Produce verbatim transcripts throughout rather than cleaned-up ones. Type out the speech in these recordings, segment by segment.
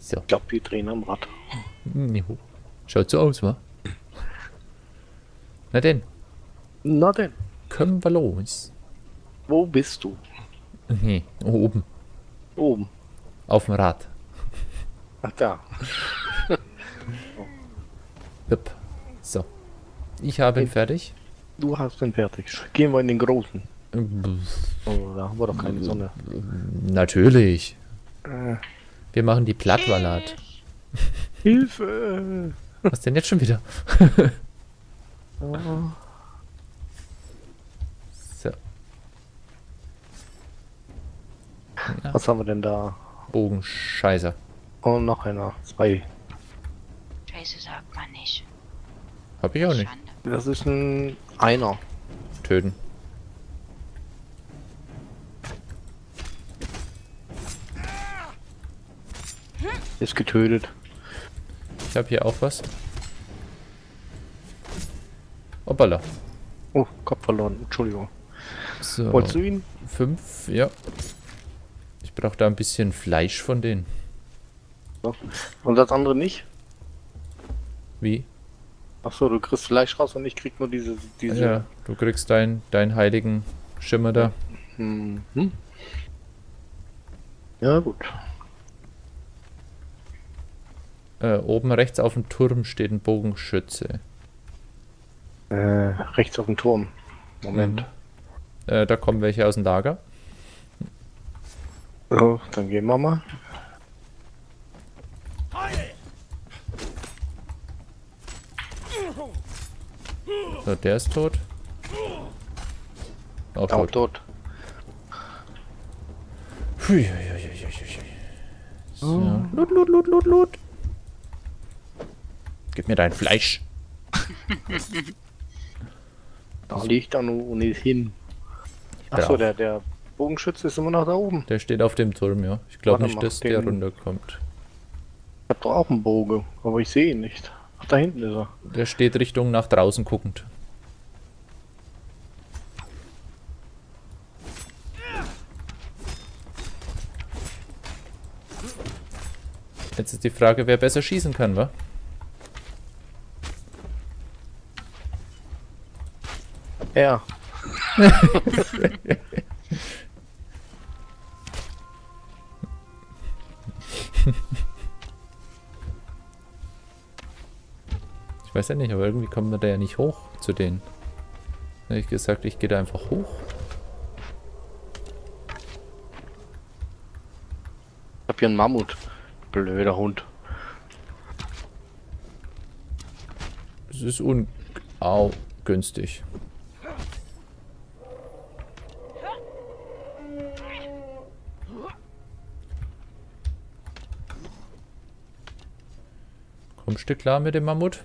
So. Ich glaube, die drehen am Rad. Jo. Schaut so aus, wa? Na denn. Na denn. Können wir los? Wo bist du? Nee, oben. Oben? Auf dem Rad. Ach da. So. Ich habe ihn fertig. Du hast ihn fertig. Gehen wir in den großen. Oh, da haben wir doch keine Sonne. Natürlich. Äh. Wir machen die Plattwallat. Hilfe! Was denn jetzt schon wieder? Oh. So. Ja. Was haben wir denn da? Bogenscheiße. Und noch einer. Zwei. Scheiße sagt man nicht. Hab ich auch nicht. Das ist ein Einer. Töten. Ist getötet. Ich habe hier auch was. Hoppala. Oh, Kopf verloren. Entschuldigung. So. Wolltest du ihn? Fünf, ja. Ich brauche da ein bisschen Fleisch von denen. So. Und das andere nicht? Wie? Achso, du kriegst Fleisch raus und ich krieg nur diese... diese... Ja, du kriegst deinen dein heiligen Schimmer da. Mhm. Ja, gut. Äh, oben rechts auf dem Turm steht ein Bogenschütze. Äh, rechts auf dem Turm. Moment. Mhm. Äh, da kommen welche aus dem Lager. So, dann gehen wir mal. So, der ist tot. Auch, Auch tot. tot. Hui, hui, hui, hui, hui. So. Oh. Loot, loot, loot, loot, loot. Gib mir dein Fleisch. Da liegt er nur nicht hin. Achso, der, der Bogenschütze ist immer noch da oben. Der steht auf dem Turm, ja. Ich glaube nicht, dass den... der runterkommt. Ich hab doch auch einen Bogen, aber ich sehe ihn nicht. Ach, da hinten ist er. Der steht Richtung nach draußen guckend. Jetzt ist die Frage, wer besser schießen kann, wa? Ja. Ich weiß ja nicht, aber irgendwie kommen wir da ja nicht hoch zu denen. Ehrlich gesagt, ich gehe da einfach hoch. Ich hab hier einen Mammut. Blöder Hund. Es ist un... Au, günstig. Kommst du klar mit dem Mammut?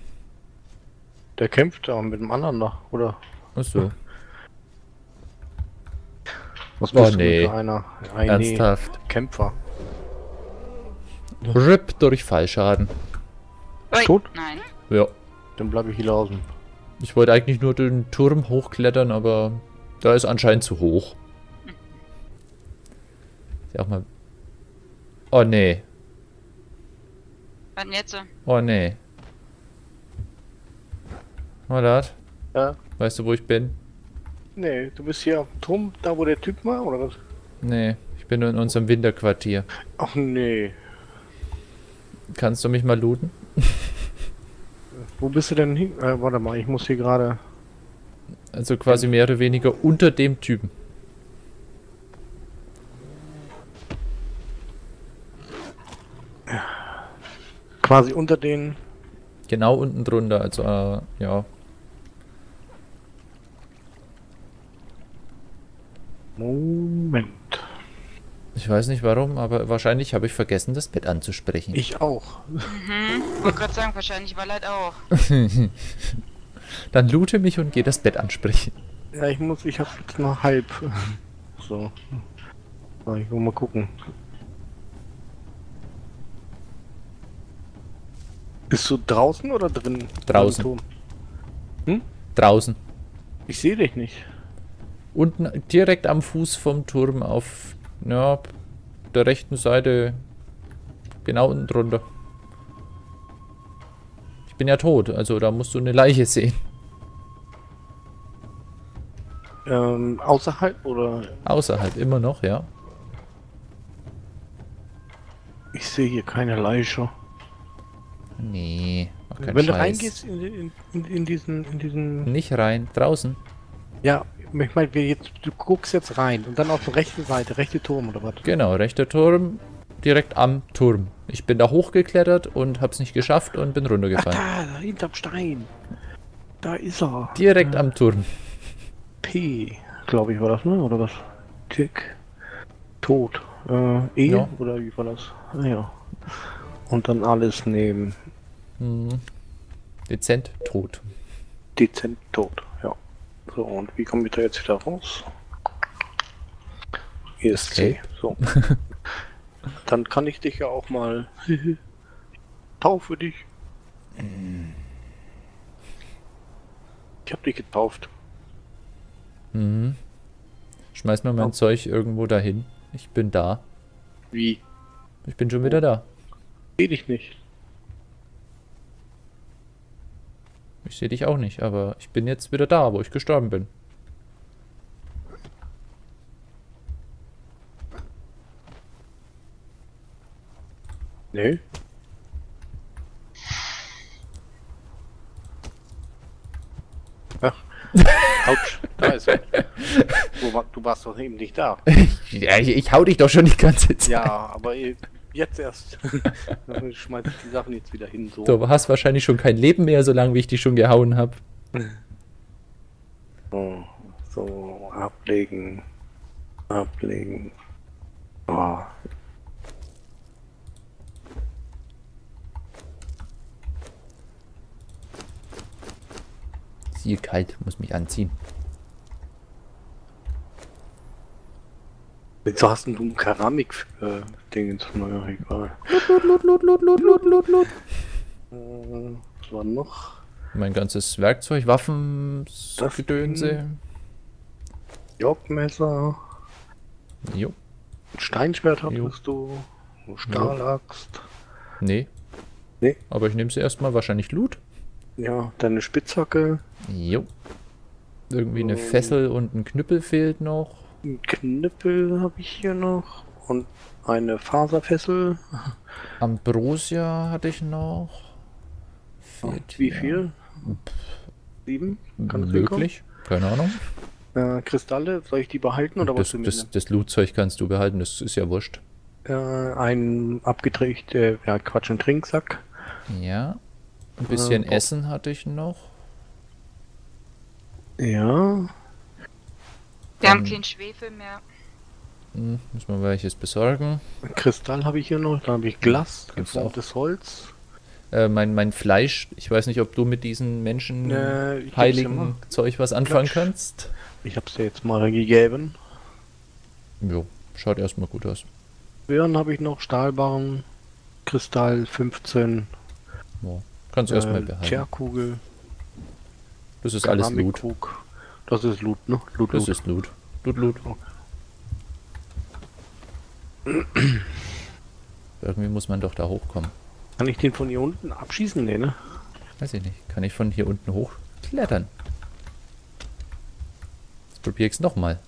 Der kämpft da mit dem anderen noch, oder? Achso. Was war denn mit einer? Ein Ernsthaft. Nee. Kämpfer. R I P durch Fallschaden. Oi. Tot? Nein. Ja. Dann bleibe ich hier draußen. Ich wollte eigentlich nur den Turm hochklettern, aber da ist anscheinend zu hoch. Hm. Sag mal. Oh nee. Warten jetzt so. Oh nee. Malat? Ja. Weißt du, wo ich bin? Nee, du bist hier auf dem Turm, da wo der Typ war, oder was? Nee, ich bin nur in unserem Winterquartier. Ach nee. Kannst du mich mal looten? Wo bist du denn hin? Äh, warte mal, ich muss hier gerade... Also quasi mehr oder weniger unter dem Typen. Quasi unter den... Genau unten drunter, also äh, ja. Moment. Ich weiß nicht warum, aber wahrscheinlich habe ich vergessen, das Bett anzusprechen. Ich auch. Mhm, wollte gerade sagen, wahrscheinlich war Leid auch. Dann loote mich und geh das Bett ansprechen. Ja, ich muss, ich habe jetzt noch halb. So. so. Ich will mal gucken. Bist du draußen oder drin? Draußen. Hm? Draußen. Ich sehe dich nicht. Unten direkt am Fuß vom Turm auf ja, der rechten Seite Genau unten drunter. Ich bin ja tot, also da musst du eine Leiche sehen. Ähm, außerhalb oder? Außerhalb, immer noch, ja. Ich sehe hier keine Leiche. Nee, mach keinen Scheiß. Wenn du reingehst in, in, in, in diesen, in diesen... Nicht rein, draußen. Ja, ich meine, jetzt, du guckst jetzt rein und dann auf die rechte Seite, rechte Turm oder was? Genau, rechter Turm, direkt am Turm. Ich bin da hochgeklettert und hab's nicht geschafft und bin runtergefallen. Ach da, hinterm Stein. Da ist er. Direkt ja. am Turm. P, glaube ich, war das, ne? Oder was? Tick. Tot. Äh, E? Ja. Oder wie war das? Naja. Und dann alles nehmen. Hm. Dezent tot. Dezent tot, ja. So, und wie komme ich da jetzt wieder raus? E S C, okay. So. Dann kann ich dich ja auch mal... taufe dich. Ich hab dich getauft. Mhm. Schmeiß mal mein oh. Zeug irgendwo dahin. Ich bin da. Wie? Ich bin schon wieder da. Seh dich nicht. Ich sehe dich auch nicht, aber ich bin jetzt wieder da, wo ich gestorben bin. Nee. Ach. Autsch, da ist er. Du warst doch eben nicht da. Ja, ich, ich hau dich doch schon die ganze Zeit. Ja, aber jetzt erst. Dann schmeiß ich die Sachen jetzt wieder hin. So. Du hast wahrscheinlich schon kein Leben mehr, solange wie ich dich schon gehauen habe. So, so, ablegen. Ablegen. Oh. Hier kalt, muss mich anziehen. Wieso hast denn du ein Keramik-Ding ins Neue? Egal. Lot, lot, lot, lot, lot, lot, lot. Was war noch? Mein ganzes Werkzeug, Waffen, Gedönse. Jobmesser. Jo. Steinschwert hattest du. Stahlaxt. Nee. Nee. Aber ich nehme sie erstmal, wahrscheinlich Loot. Ja, deine Spitzhacke. Jo. Irgendwie eine um, Fessel und ein Knüppel fehlt noch. Ein Knüppel habe ich hier noch. Und eine Faserfessel. Ambrosia hatte ich noch. Fehlt wie ja. viel? Sieben? Kann möglich? Keine Ahnung. Äh, Kristalle, soll ich die behalten oder das, was du mir? Das, das Lootzeug kannst du behalten, das ist ja wurscht. Äh, ein abgedreht, äh, ja, Quatsch, ein Trinksack. Ja. Ein bisschen ähm, Essen hatte ich noch. Ja. Wir haben keinen Schwefel mehr. Hm, muss man welches besorgen. Ein Kristall habe ich hier noch. Da habe ich Glas, geformtes Holz. Äh, mein, mein Fleisch. Ich weiß nicht, ob du mit diesen Menschen äh, heiligen Zeug was anfangen Fleisch. kannst. Ich habe es dir jetzt mal gegeben. Jo, schaut erstmal gut aus. Birnen habe ich noch. Stahlbarren, Kristall fünfzehn. Ja. Kannst du erstmal behalten. Tierkugel. Das ist alles Loot. Das ist Loot, ne? Loot, das ist Loot. Loot, Loot. Okay. Irgendwie muss man doch da hochkommen. Kann ich den von hier unten abschießen? Nee, ne? Weiß ich nicht. Kann ich von hier unten hochklettern? Jetzt probier ich's nochmal.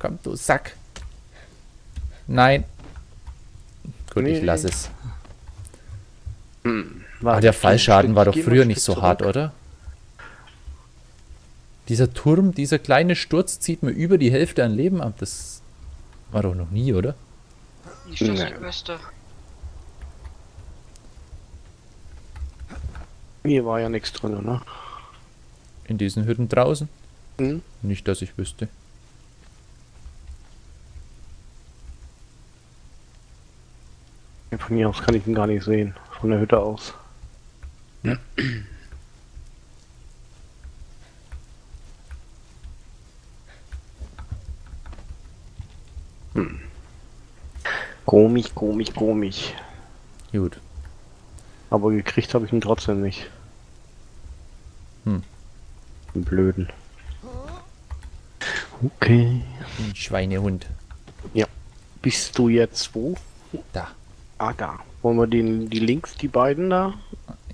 Komm, du Sack. Nein. Gut, nee, ich lasse nee. es. Hm, ah, der Fallschaden war doch früher nicht so zurück. hart, oder? Dieser Turm, dieser kleine Sturz zieht mir über die Hälfte an Leben ab. Das war doch noch nie, oder? Nicht, dass ich wüsste. Hier war ja nichts drin, oder? In diesen Hütten draußen? Hm? Nicht, dass ich wüsste. Von hier aus kann ich ihn gar nicht sehen. Von der Hütte aus. Hm. Hm. Komisch, komisch, komisch. Gut. Aber gekriegt habe ich ihn trotzdem nicht. Hm. Den Blöden. Okay. Ein Schweinehund. Ja. Bist du jetzt wo? Da. Ah, da. Wollen wir den, die links, die beiden da?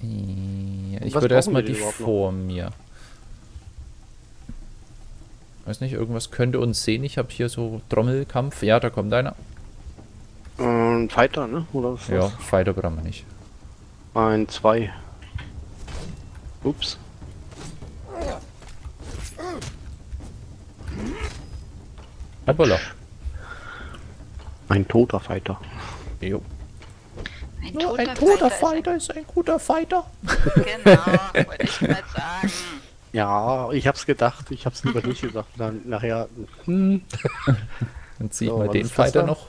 Ja, ich würde erstmal die vor mir. Weiß nicht, irgendwas könnte uns sehen. Ich habe hier so Trommelkampf. Ja, da kommt einer. Ein ähm, Fighter, ne? Oder was? Ja, Fighter brauchen wir nicht. Ein, zwei. Ups. Hoppala. Ein toter Fighter. Jo. Ein toter, ein toter Fighter, Fighter ist ein guter Fighter. Genau, wollte ich mal sagen. Ja, ich hab's gedacht, ich hab's lieber nicht gesagt. Dann nachher. Hm. Dann zieh ich so, mal den Fighter da? noch.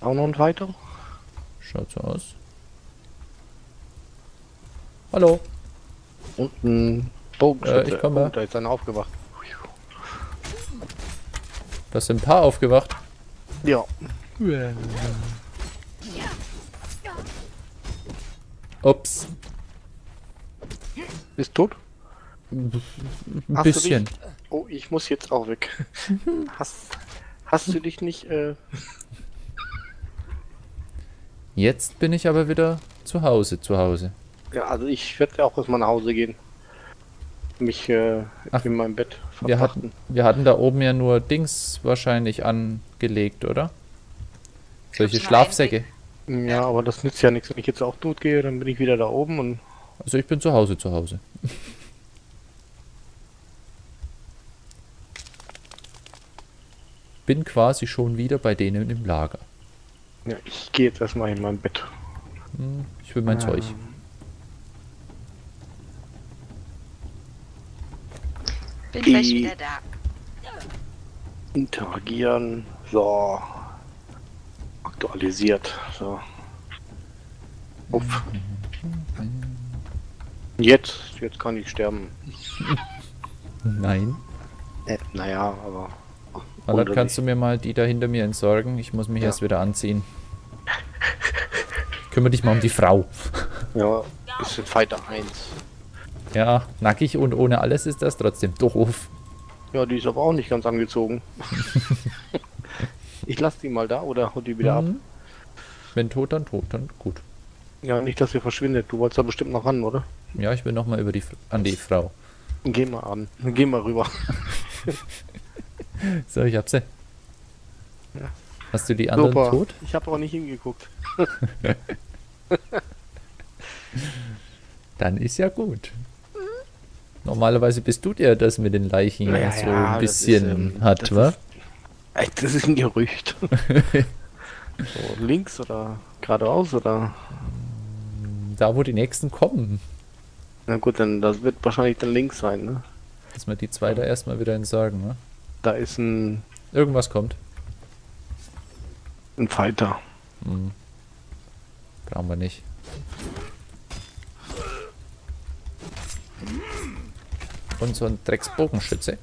Auch noch ein Fighter? Schaut so aus. Hallo. Unten. Bogen. Äh, ich komme. Oh, da ist einer aufgewacht. Das sind ein paar aufgewacht. Ja. Ups. Bist tot? Ein hast bisschen. Dich, oh, ich muss jetzt auch weg. hast, hast du dich nicht... Äh jetzt bin ich aber wieder zu Hause, zu Hause. Ja, also ich werde ja auch erstmal nach Hause gehen. Mich äh, Ach, in meinem Bett verbrachten. Wir hatten, wir hatten da oben ja nur Dings wahrscheinlich angelegt, oder? Solche Schlafsäcke. Ja, aber das nützt ja nichts. Wenn ich jetzt auch tot gehe, dann bin ich wieder da oben und... Also ich bin zu Hause, zu Hause. Bin quasi schon wieder bei denen im Lager. Ja, ich gehe jetzt erstmal in mein Bett. Ich will mein ähm. Zeug. Bin gleich wieder da. Interagieren. So. Aktualisiert. So. Uff. Jetzt. Jetzt kann ich sterben. Nein. Äh, naja, aber... Aber dann kannst du mir mal die da hinter mir entsorgen. Ich muss mich ja. erst wieder anziehen. Kümmere dich mal um die Frau. Ja, ist ein Fighter eins. Ja, nackig und ohne alles ist das trotzdem doof. Ja, die ist aber auch nicht ganz angezogen. Ich lasse die mal da oder hol die wieder mhm. ab. Wenn tot, dann tot, dann gut. Ja, nicht, dass sie verschwindet. Du wolltest da bestimmt noch ran, oder? Ja, ich will noch mal über die, an die Frau. Geh mal an. Geh mal rüber. So, ich hab sie. Ja. Hast du die anderen Super. tot? Ich habe auch nicht hingeguckt. Dann ist ja gut. Normalerweise bist du der, das mit den Leichen naja, so ein bisschen ist, ähm, hat, das wa? Ist, das ist ein Gerücht. So, links oder geradeaus oder? Da, wo die nächsten kommen. Na gut, dann das wird wahrscheinlich dann links sein, ne? Dass wir die zwei da erstmal wieder entsorgen, ne? Da ist ein... Irgendwas kommt. Ein Fighter. Hm. Brauchen wir nicht. Und so ein Drecksbogenschütze.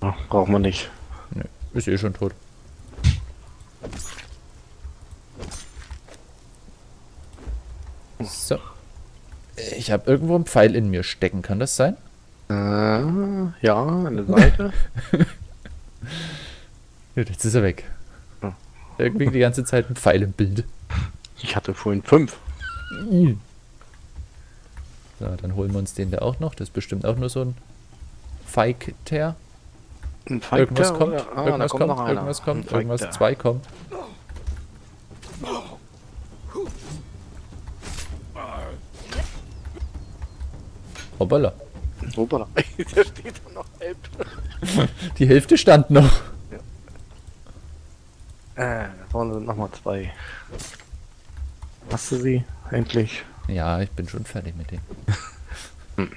Ach, brauchen wir nicht. Nee, ist eh schon tot. So. Ich habe irgendwo einen Pfeil in mir stecken, kann das sein? Ah, ja, an der Seite. Jetzt ist er weg. Irgendwie die ganze Zeit ein Pfeil im Bild. Ich hatte vorhin fünf. So, dann holen wir uns den da auch noch. Das ist bestimmt auch nur so ein Feigter. Ein Feigter? Irgendwas kommt, oder? Ah, irgendwas, kommt, kommt irgendwas kommt, ein irgendwas zwei kommt. Hoppala. Hoppala. Da steht noch halb. Die Hälfte stand noch. Ja. Äh, da vorne sind nochmal zwei. Hast du sie? Endlich. Ja, ich bin schon fertig mit denen. Hm.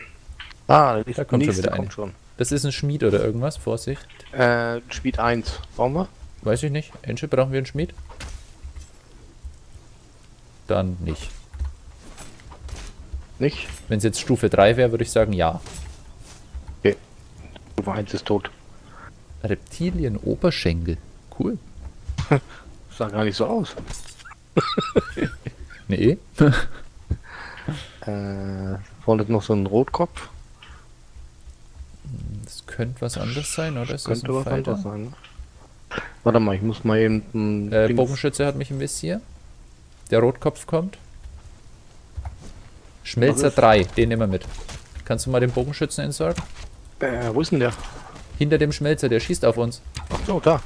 Ah, da kommt schon wieder kommt schon. Das ist ein Schmied oder irgendwas, Vorsicht. Äh, Schmied eins. Brauchen wir? Weiß ich nicht. Enschel, brauchen wir einen Schmied? Dann nicht. Nicht? Wenn es jetzt Stufe drei wäre, würde ich sagen, ja. Okay. Stufe eins ist tot. Reptilien-Oberschenkel. Cool. Sah gar nicht so aus. Nee. äh, vorne ist noch so ein Rotkopf. Das könnte was anderes sein, oder? Ist das könnte was anderes sein, ne? Warte mal, ich muss mal eben... Äh, Bogenschütze hat mich im Visier. Der Rotkopf kommt. Schmelzer drei, den nehmen wir mit. Kannst du mal den Bogenschützen entsorgen? Äh, wo ist denn der? Hinter dem Schmelzer, der schießt auf uns. Ach so, da.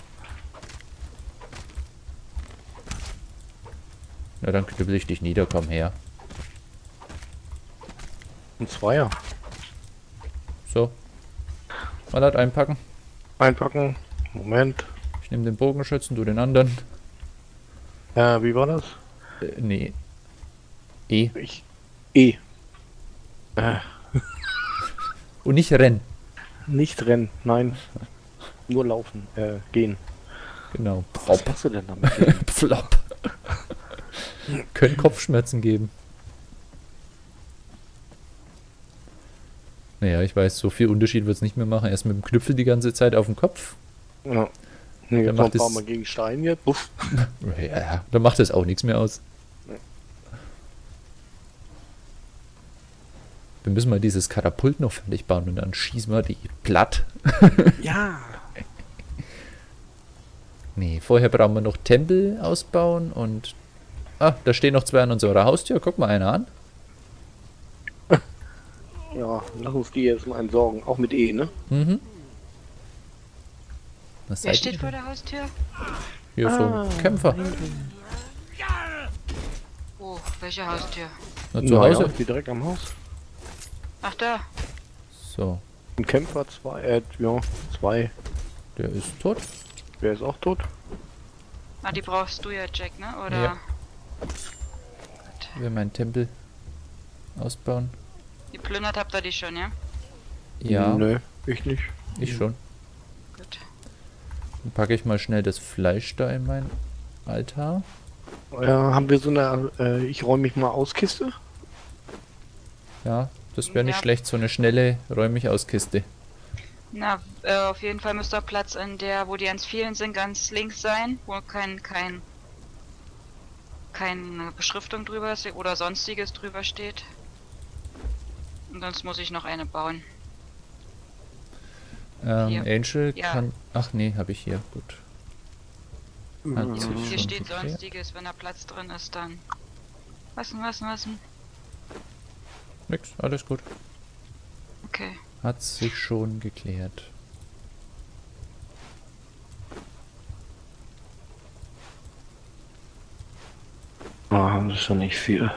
Na dann knüppel ich dich nieder, komm her. Ein Zweier. So. Man hat einpacken. Einpacken. Moment. Ich nehme den Bogenschützen, du den anderen. Äh, wie war das? Äh, nee. E. Ich. E. Äh. Und nicht rennen. Nicht rennen, nein. Nur laufen, äh, gehen. Genau. Was machst du denn damit? Flop. Können Kopfschmerzen geben. Naja, ich weiß, so viel Unterschied wird es nicht mehr machen. Erst mit dem Knüppel die ganze Zeit auf dem Kopf. Ja. Nee, dann macht ein paar Mal gegen Stein jetzt. Uff. Ja, dann macht das auch nichts mehr aus. Nee. Wir müssen mal dieses Katapult noch fertig bauen und dann schießen wir die platt. Ja. Nee, vorher brauchen wir noch Tempel ausbauen und... Ah, da stehen noch zwei an unserer Haustür. Guck mal einer an. Ja, lass uns die jetzt mal entsorgen. Auch mit E, ne? Mhm. Was Wer steht vor der Haustür? Hier ah, vom Kämpfer. Oh, welche Haustür? Na, zu Hause. Die direkt am Haus. Ach, da. So. Ein Kämpfer, zwei, äh, ja, zwei. Der ist tot. Der ist auch tot. Ah, die brauchst du ja, Jack, ne? Oder? Ja. Ich will meinen Tempel ausbauen. Die plündert habt ihr die schon, ja? Ja. Nö, ich nicht. Ich schon. Gut. Dann packe ich mal schnell das Fleisch da in meinen Altar. Ja, haben wir so eine, äh, ich räume mich mal aus Kiste? Ja, das wäre nicht ja. schlecht, so eine schnelle räume ich aus Kiste. Na, äh, auf jeden Fall müsste der Platz in der, wo die ganz vielen sind, ganz links sein, wo kein, kein, keine Beschriftung drüber ist oder sonstiges drüber steht. Und sonst muss ich noch eine bauen. Ähm, Angel ja. kann... Ach nee, habe ich hier. Gut. Mhm. Hier steht geklärt. Sonstiges, wenn da Platz drin ist, dann... Was denn, was denn, was denn? Nix, alles gut. Okay. Hat sich schon geklärt. Oh, das ist schon nicht viel.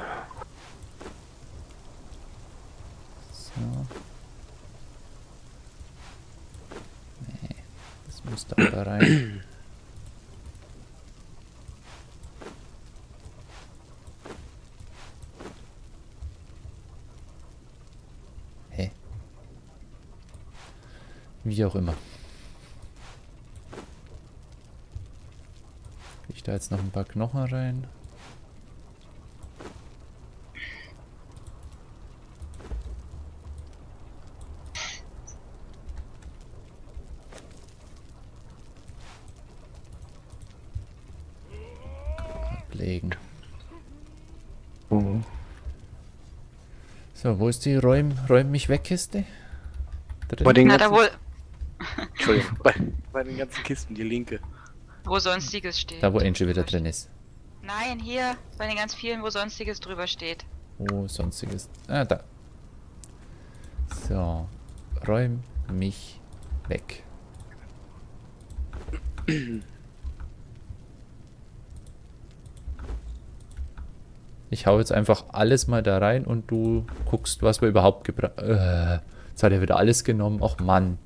Nee, das muss da, da rein. Hä? Wie auch immer. Ich da jetzt noch ein paar Knochen rein. So, wo ist die Räum, Räum mich weg Kiste? Bei den, Na, ganzen... da wohl... Entschuldigung, bei, bei den ganzen Kisten, die linke. Wo Sonstiges steht. Da, wo Angel wieder drin ist. Nein, hier, bei den ganz vielen, wo Sonstiges drüber steht. Wo Sonstiges... Ah, da. So, räum mich weg. Ich hau jetzt einfach alles mal da rein und du guckst, was wir überhaupt gebracht haben. Äh, jetzt hat er wieder alles genommen. Och Mann.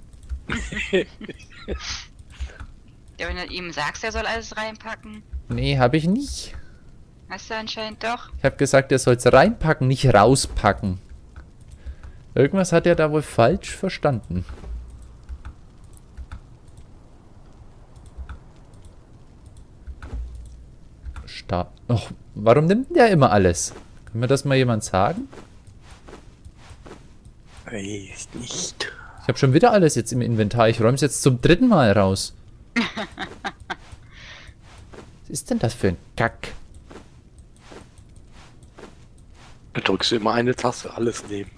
Ja, wenn du ihm sagst, er soll alles reinpacken. Nee, hab ich nicht. Hast du anscheinend doch. Ich hab gesagt, er soll's reinpacken, nicht rauspacken. Irgendwas hat er da wohl falsch verstanden. Stab. Och. Warum nimmt der immer alles? Kann mir das mal jemand sagen? Weiß nicht. Ich habe schon wieder alles jetzt im Inventar. Ich räume es jetzt zum dritten Mal raus. Was ist denn das für ein Kack? Du drückst immer eine Taste, alles nehmen.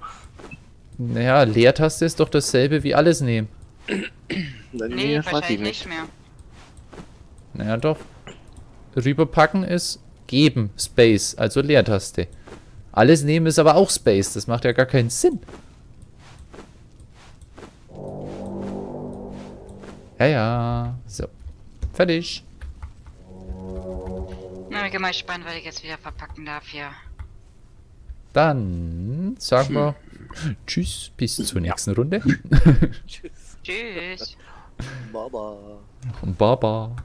Naja, Leertaste ist doch dasselbe wie alles nehmen. Nee, wahrscheinlich nicht mehr. Naja, doch. Rüberpacken ist geben. Space, also Leertaste. Alles nehmen ist aber auch Space. Das macht ja gar keinen Sinn. Ja, ja. So. Fertig. Na, ich bin mal gespannt, weil ich jetzt wieder verpacken darf, ja. Dann sagen wir tschüss, bis zur nächsten ja. Runde. Tschüss. Tschüss. Baba. Baba.